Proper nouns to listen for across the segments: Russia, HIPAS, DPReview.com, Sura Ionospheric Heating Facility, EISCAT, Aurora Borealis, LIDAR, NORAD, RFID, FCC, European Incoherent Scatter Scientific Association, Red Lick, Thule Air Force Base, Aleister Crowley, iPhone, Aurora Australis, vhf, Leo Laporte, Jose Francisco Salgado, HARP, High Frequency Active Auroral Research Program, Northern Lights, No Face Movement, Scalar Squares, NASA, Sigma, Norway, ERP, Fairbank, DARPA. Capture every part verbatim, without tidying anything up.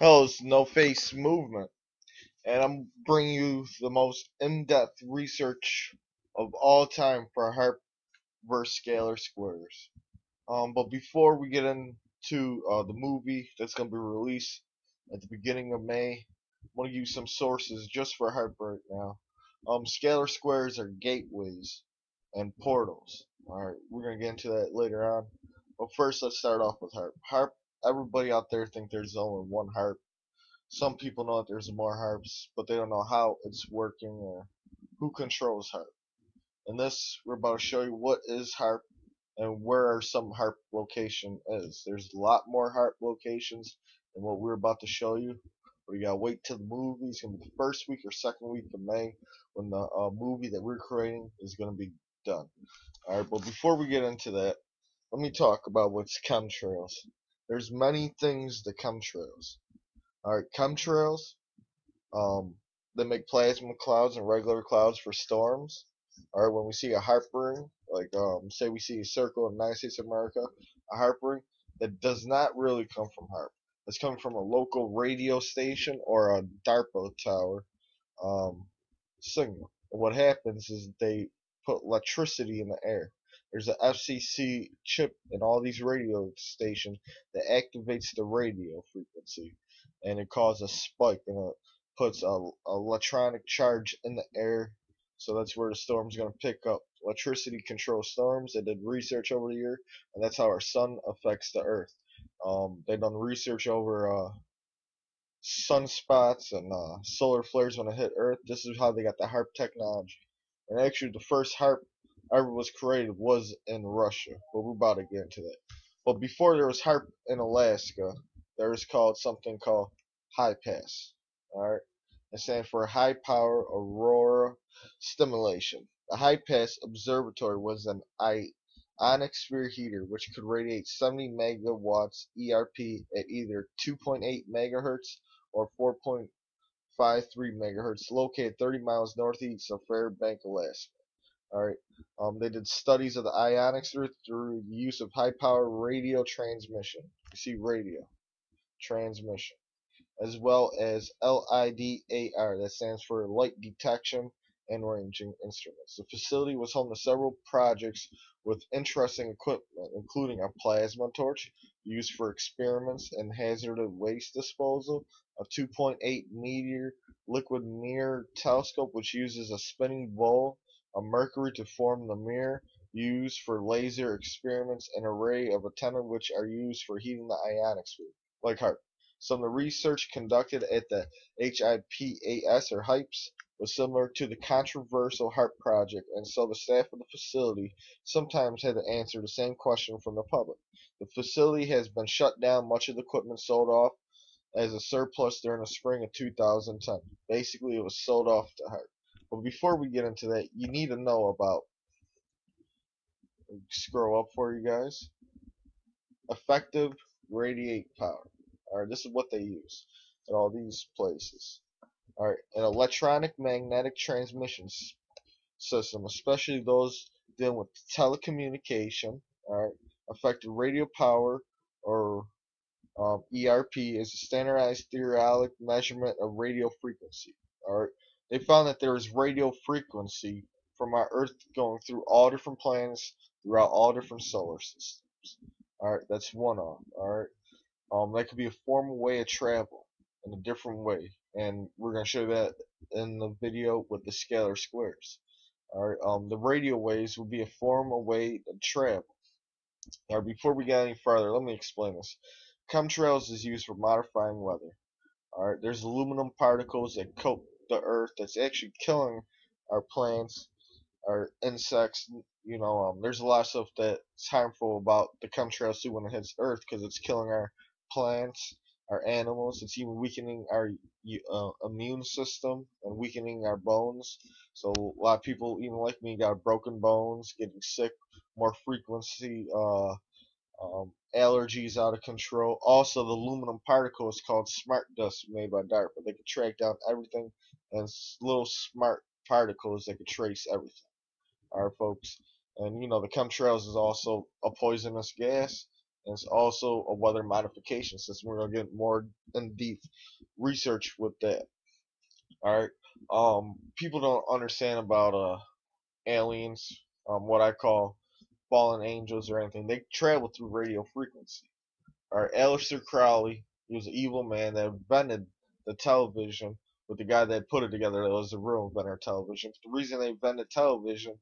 Hello, it's No Face Movement, and I'm bringing you the most in-depth research of all time for hard versus Scalar Squares. Um, but before we get into uh, the movie that's going to be released at the beginning of May, I'm going to give you some sources just for hard right now. Um, Scalar Squares are gateways and portals. Alright, we're going to get into that later on. But first, let's start off with HARP. HARP, everybody out there think there's only one HARP. Some people know that there's more HARPs, but they don't know how it's working or who controls HARP. In this, we're about to show you what is HARP and where some HARP location is. There's a lot more HARP locations than what we're about to show you. But you gotta wait till the movie. It's gonna be the first week or second week of May when the uh, movie that we're creating is gonna be done. Alright, but before we get into that, let me talk about what's chemtrails. There's many things to chemtrails. Alright, chemtrails, um, they make plasma clouds and regular clouds for storms. Alright, when we see a HARP ring, like um, say we see a circle in the United States of America, a HARP ring, that does not really come from HARP. It's coming from a local radio station or a DARPA tower um, signal. And what happens is they put electricity in the air. There's an F C C chip in all these radio stations that activates the radio frequency, and it causes a spike and it puts a, a electronic charge in the air. So that's where the storm's going to pick up. Electricity controls storms. They did research over the year, and that's how our sun affects the Earth. Um, they've done research over uh, sunspots and uh, solar flares when it hit Earth. This is how they got the HARP technology. And actually, the first HARP ever was created was in Russia, but we're about to get into that. But before there was HARP in Alaska, there was called something called HIPAS. Alright? It stands for High Power Aurora Stimulation. The HIPAS Observatory was an ionosphere heater which could radiate seventy megawatts E R P at either two point eight megahertz or four point five three megahertz, located thirty miles northeast of Fairbank, Alaska. Alright, um, they did studies of the ionosphere through the use of high-power radio transmission. You see, radio transmission, as well as LIDAR, that stands for Light Detection and Ranging Instruments. The facility was home to several projects with interesting equipment, including a plasma torch used for experiments and hazardous waste disposal, a two point eight meter liquid mirror telescope which uses a spinning bowl of mercury to form the mirror used for laser experiments, an array of antennae which are used for heating the ionosphere, like HARP. Some of the research conducted at the HIPAS or HIPAS was similar to the controversial HARP project, and so the staff of the facility sometimes had to answer the same question from the public. The facility has been shut down, much of the equipment sold off as a surplus during the spring of two thousand ten. Basically, it was sold off to HARP. But before we get into that, you need to know about, scroll up for you guys, effective radiate power. Alright, this is what they use at all these places. Alright, an electronic magnetic transmission system, especially those dealing with telecommunication. Alright, effective radio power or um, E R P is a standardized theoretic measurement of radio frequency. Alright. They found that there is radio frequency from our Earth going through all different planets, throughout all different solar systems. Alright, that's one of them. Alright, um, that could be a formal way of travel in a different way, and we're going to show that in the video with the scalar squares. Alright, um, the radio waves would be a formal way of travel. Alright, before we get any further, let me explain this. Chemtrails is used for modifying weather. Alright, there's aluminum particles that coat the Earth that's actually killing our plants, our insects. You know, um, there's a lot of stuff that's harmful about the chemtrails too when it hits Earth, because it's killing our plants, our animals. It's even weakening our uh, immune system and weakening our bones. So a lot of people, even like me, got broken bones, getting sick, more frequency, uh, um, allergies out of control. Also, the aluminum particle is called smart dust, made by DARPA. They can track down everything, and little smart particles that can trace everything. Alright, folks. And you know, the chemtrails is also a poisonous gas, And it's also a weather modification, since we're going to get more in deep research with that. Alright, um, people don't understand about uh, aliens, um, what I call fallen angels or anything. They travel through radio frequency. Alright, Aleister Crowley, he was an evil man that invented the television with the guy that put it together that was the real inventor of television. The reason they invented television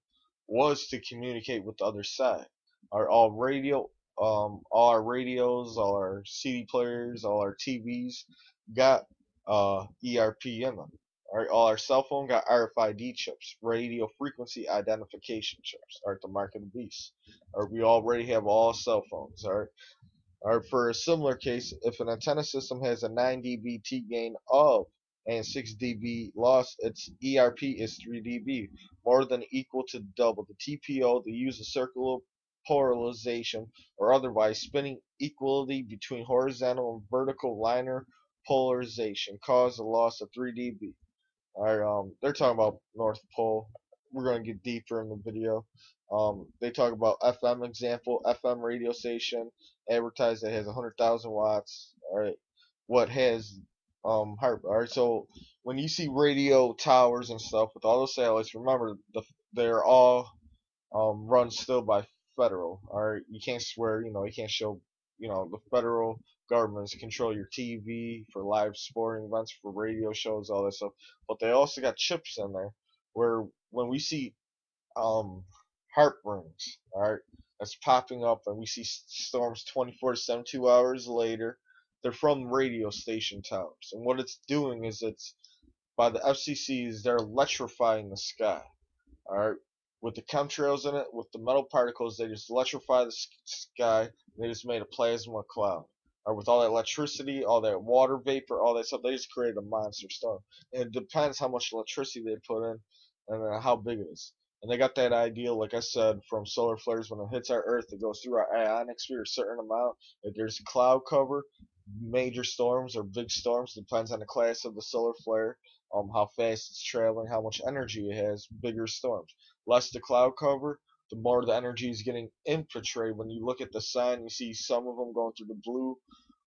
was to communicate with the other side. Our all radio, um, all our radios, all our C D players, all our T Vs got uh, E R P in them. All right, all our cell phone got R F I D chips, radio frequency identification chips. All right, the mark of the beast. All right, we already have all cell phones. All right, all right. For a similar case, if an antenna system has a nine D B T gain of and six D B loss, its E R P is three D B, more than equal to double the T P O. They use a circular polarization or otherwise spinning equally between horizontal and vertical linear polarization caused a loss of three D B. Alright, um, they're talking about North Pole. We're going to get deeper in the video. Um, they talk about F M example, F M radio station, advertised that has one hundred thousand watts. Alright, what has Um, heart, all right, so when you see radio towers and stuff with all those satellites, remember the, they're all um, run still by federal. All right, you can't swear, you know, you can't show, you know, the federal governments control your T V for live sporting events, for radio shows, all that stuff. But they also got chips in there where when we see um, heartburns, all right, that's popping up, and we see storms twenty-four to seventy-two hours later. They're from radio station towers, and what it's doing is it's by the F C C is they're electrifying the sky, all right, with the chemtrails in it, with the metal particles. They just electrify the sky. They just made a plasma cloud, all right, with all that electricity, all that water vapor, all that stuff. They just created a monster storm, and it depends how much electricity they put in and how big it is. And they got that idea, like I said, from solar flares. When it hits our Earth, it goes through our ionic sphere a certain amount. If there's cloud cover, major storms or big storms, depends on the class of the solar flare, um, how fast it's traveling, how much energy it has, bigger storms. Less the cloud cover, the more the energy is getting infiltrated. When you look at the sun, you see some of them going through the blue,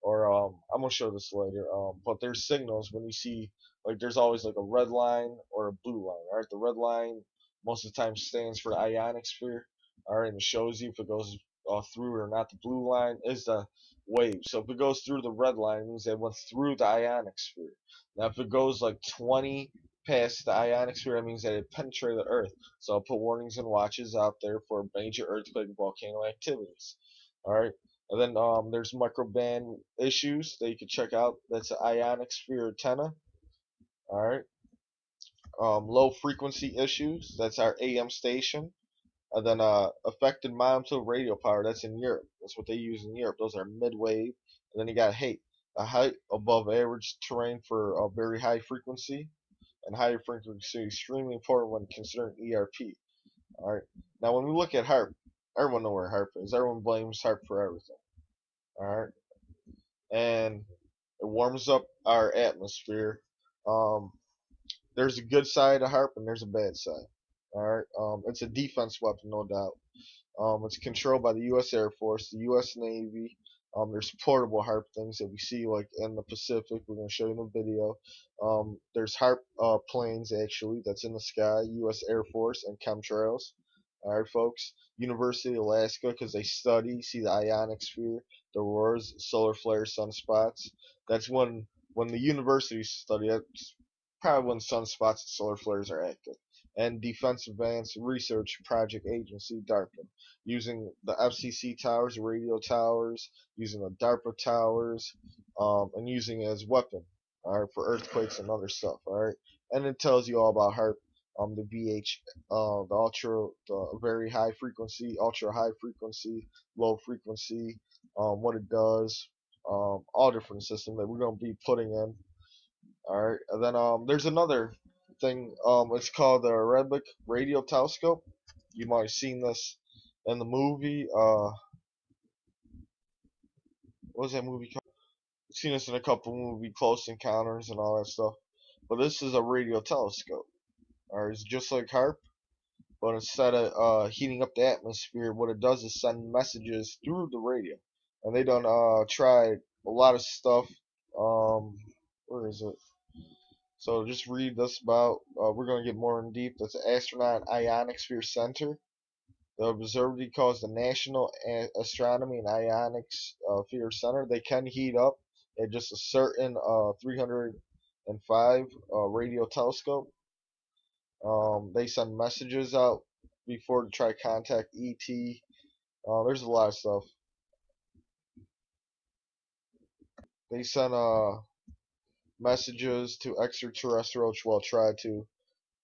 or um, I'm going to show this later, um, but there's signals when you see, like there's always like a red line or a blue line, alright, the red line most of the time stands for the ionic sphere, alright, and it shows you if it goes uh, through or not. The blue line is the wave. So if it goes through the red line, it means it went through the ionic sphere. Now if it goes like twenty past the ionic sphere, that means that it penetrated the Earth. So I'll put warnings and watches out there for major earthquake and volcano activities. Alright. And then um there's microband issues that you can check out. That's an ionic sphere antenna. Alright. Um low frequency issues, that's our A M station. And then uh, affected mile-to radio power, that's in Europe. That's what they use in Europe. Those are mid-wave. And then you got height, a height above average terrain for a very high frequency. And higher frequency is extremely important when considering E R P. All right. Now, when we look at HAARP, everyone knows where HAARP is. Everyone blames HAARP for everything. All right. And it warms up our atmosphere. Um, there's a good side of HAARP and there's a bad side. Alright, um, it's a defense weapon, no doubt. Um, it's controlled by the U S Air Force, the U S Navy. Um, there's portable HAARP things that we see, like in the Pacific. We're gonna show you in the video. Um, there's HAARP uh, planes actually that's in the sky, U S Air Force, and chemtrails. Alright, folks. University of Alaska, because they study, see the ionic sphere, the auroras, solar flares, sunspots. That's when when the universities study. That's probably when sunspots and solar flares are active. And Defense Advanced Research Project Agency, DARPA, using the F C C towers, radio towers, using the DARPA towers, um, and using it as a weapon, all right, for earthquakes and other stuff, all right. And it tells you all about HAARP, um, the V H, uh, the ultra, the very high frequency, ultra high frequency, low frequency, um, what it does, um, all different systems that we're gonna be putting in, all right. And then um, there's another thing, um, it's called the Red Lick radio telescope. You might have seen this in the movie. Uh, what was that movie called? I've seen this in a couple movies, Close Encounters and all that stuff. But this is a radio telescope. Alright, it's just like HAARP, but instead of uh, heating up the atmosphere, what it does is send messages through the radio. and they done uh tried a lot of stuff. Um, where is it? So just read this about. Uh, we're gonna get more in deep. That's the Astronaut Ionosphere Center. The observatory calls the National Astronomy and Ionosphere Center. They can heat up at just a certain uh three hundred five uh, radio telescope. Um, they send messages out before to try to contact E T. Uh, there's a lot of stuff. They sent uh, messages to extraterrestrials, well, tried to.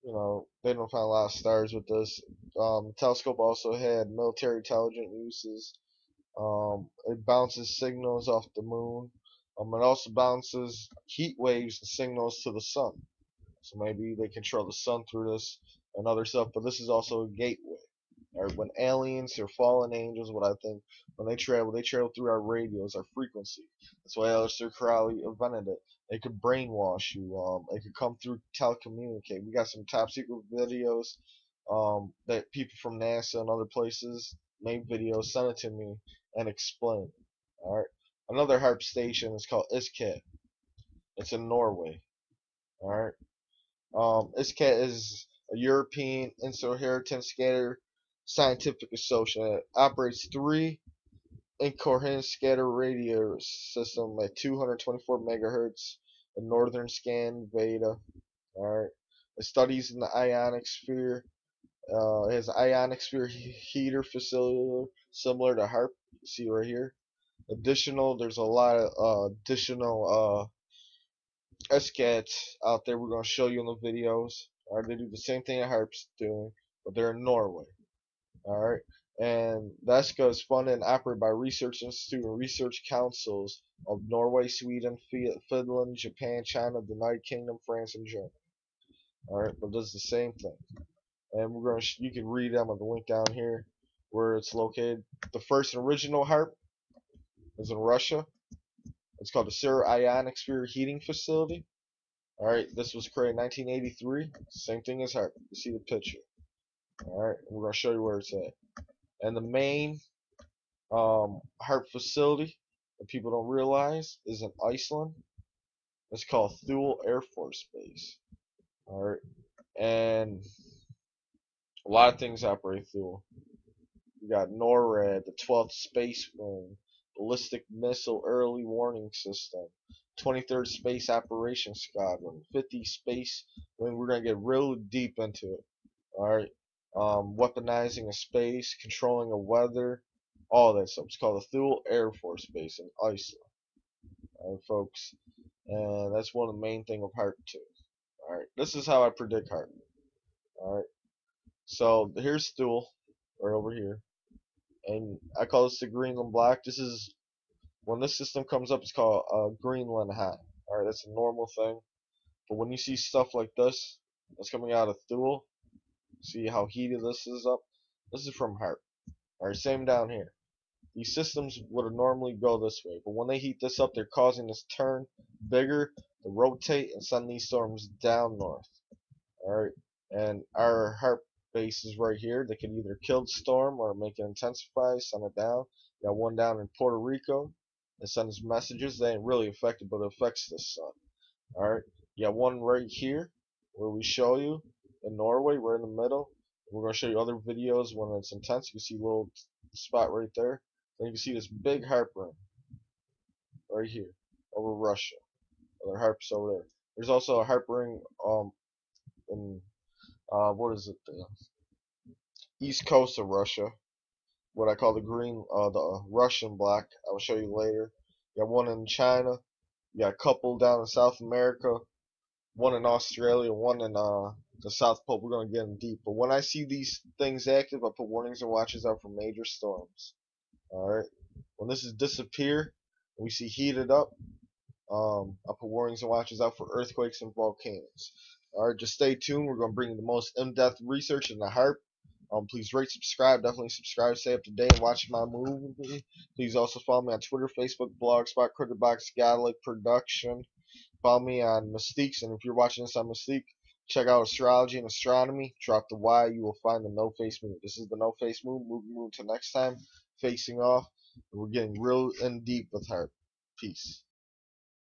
You know, they don't find a lot of stars with this. Um, the telescope also had military intelligence uses. Um, it bounces signals off the moon. Um, it also bounces heat waves and signals to the sun. So maybe they control the sun through this and other stuff, but this is also a gateway. Or when aliens or fallen angels, what I think, when they travel, they travel through our radios, our frequency. That's why Aleister Crowley invented it. They could brainwash you. Um, they could come through telecommunicate. We got some top secret videos um, that people from NASA and other places made videos, send it to me, and explain. All right. Another HARP station is called EISCAT. It's in Norway. All right. Um, EISCAT is a European Incoherent Scatter Scientific Association. It operates three incoherent scatter radio system at two hundred twenty-four megahertz in northern Scandinavia. All right. It studies in the ionic sphere. Uh, it has an ionic sphere heater facility similar to HARP. See right here. Additional, there's a lot of uh, additional uh, EISCATs out there. We're going to show you in the videos. Alright, they do the same thing that HARP's doing, but they're in Norway. Alright, and EISCAT is funded and operated by research institute and research councils of Norway, Sweden, Finland, Japan, China, the United Kingdom, France, and Germany. Alright, but does the same thing, and we're going to. You can read them on the link down here where it's located. The first original HARP is in Russia. It's called the Sura Ionospheric Heating Facility. Alright, this was created in nineteen eighty-three. Same thing as HARP. You see the picture. Alright, we're going to show you where it's at. And the main um, HARP facility that people don't realize is in Iceland. It's called Thule Air Force Base. Alright, and a lot of things operate Thule. You got NORAD, the twelfth Space Wing. Ballistic Missile Early Warning System, twenty-third Space Operations Squadron, fifty Space. I mean, we're gonna get real deep into it. All right, um, weaponizing a space, controlling a weather, all that stuff. It's called the Thule Air Force Base in Iceland. All right, folks, and that's one of the main thing of HARP too. All right, this is how I predict HARP. All right, so here's Thule, right over here. And I call this the Greenland Black. This is when this system comes up. It's called uh, Greenland High. All right, that's a normal thing. But when you see stuff like this, that's coming out of Thule. See how heated this is up. This is from HARP. All right, same down here. These systems would normally go this way, but when they heat this up, they're causing this turn bigger to rotate and send these storms down north. All right, and our HARP bases right here. They can either kill the storm or make it intensify, send it down. You got one down in Puerto Rico. It sends messages. They ain't really affected, but it affects the sun. Alright. You got one right here where we show you in Norway. We're in the middle. We're going to show you other videos when it's intense. You can see a little spot right there. Then you can see this big HARP ring right here over Russia. Other HARPs over there. There's also a HARP ring um, in Uh, what is it? The east coast of Russia, what I call the green, uh, the Russian black. I'll show you later. You got one in China. You got a couple down in South America. One in Australia. One in uh, the South Pole. We're gonna get in deep. But when I see these things active, I put warnings and watches out for major storms. All right. When this is disappear, we see heated up. Um, I put warnings and watches out for earthquakes and volcanoes. Alright, just stay tuned. We're going to bring you the most in-depth research in the HARP. Um, please rate, subscribe. Definitely subscribe. Stay up to date and watch my movie. Please also follow me on Twitter, Facebook, Blogspot, Critterbox, Godlick Production. Follow me on Mystiques. And if you're watching this on Mystique, check out Astrology and Astronomy. Drop the Y. You will find the No Face Movement. This is the No Face Movement. Moving move to next time. Facing off. We're getting real and deep with her. Peace.